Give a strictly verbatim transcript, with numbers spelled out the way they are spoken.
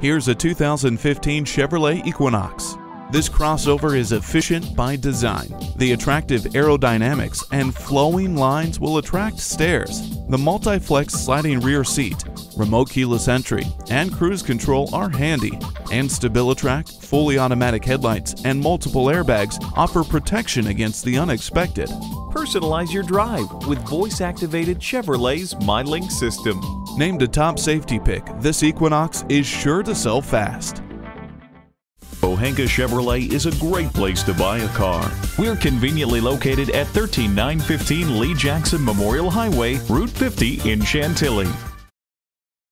Here's a two thousand fifteen Chevrolet Equinox. This crossover is efficient by design. The attractive aerodynamics and flowing lines will attract stares. The multi-flex sliding rear seat, remote keyless entry, and cruise control are handy. And Stabilitrack, fully automatic headlights, and multiple airbags offer protection against the unexpected. Personalize your drive with voice-activated Chevrolet's MyLink system. Named a top safety pick, this Equinox is sure to sell fast. Pohanka Chevrolet is a great place to buy a car. We're conveniently located at thirteen nine fifteen Lee Jackson Memorial Highway, Route fifty in Chantilly.